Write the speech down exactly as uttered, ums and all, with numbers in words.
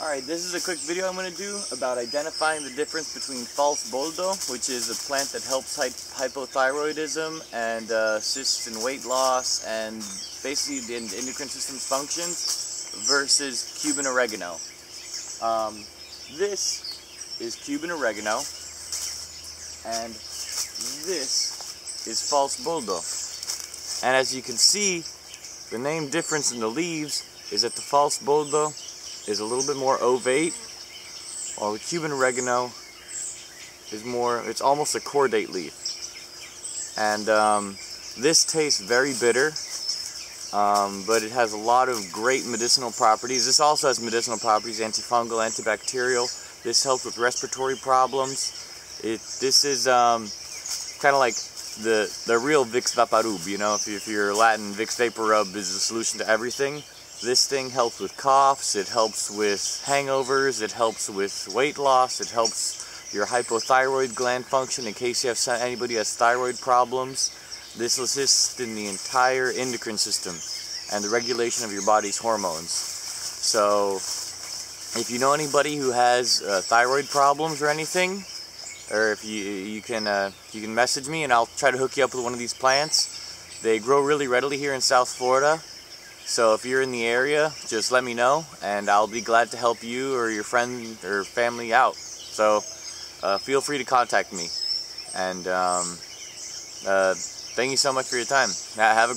Alright, this is a quick video I'm going to do about identifying the difference between false boldo, which is a plant that helps hypothyroidism and uh, assists in weight loss and basically the endocrine system's functions, versus Cuban oregano. Um, this is Cuban oregano and this is false boldo. And as you can see, the name difference in the leaves is that the false boldo is a little bit more ovate, while the Cuban oregano is more, it's almost a cordate leaf. And um, this tastes very bitter, um, but it has a lot of great medicinal properties. This also has medicinal properties, antifungal, antibacterial. This helps with respiratory problems. It, this is um, kind of like the, the real Vicks Vaporub, you know, if, you, if you're Latin, Vicks Vaporub is the solution to everything. This thing helps with coughs, it helps with hangovers, it helps with weight loss, it helps your hypothyroid gland function in case you have anybody has thyroid problems. This assists in the entire endocrine system and the regulation of your body's hormones. So if you know anybody who has uh, thyroid problems or anything, or if you you can uh, you can message me and I'll try to hook you up with one of these plants. They grow really readily here in South Florida. So if you're in the area, just let me know, and I'll be glad to help you or your friend or family out. So uh, feel free to contact me. And um, uh, thank you so much for your time. Have a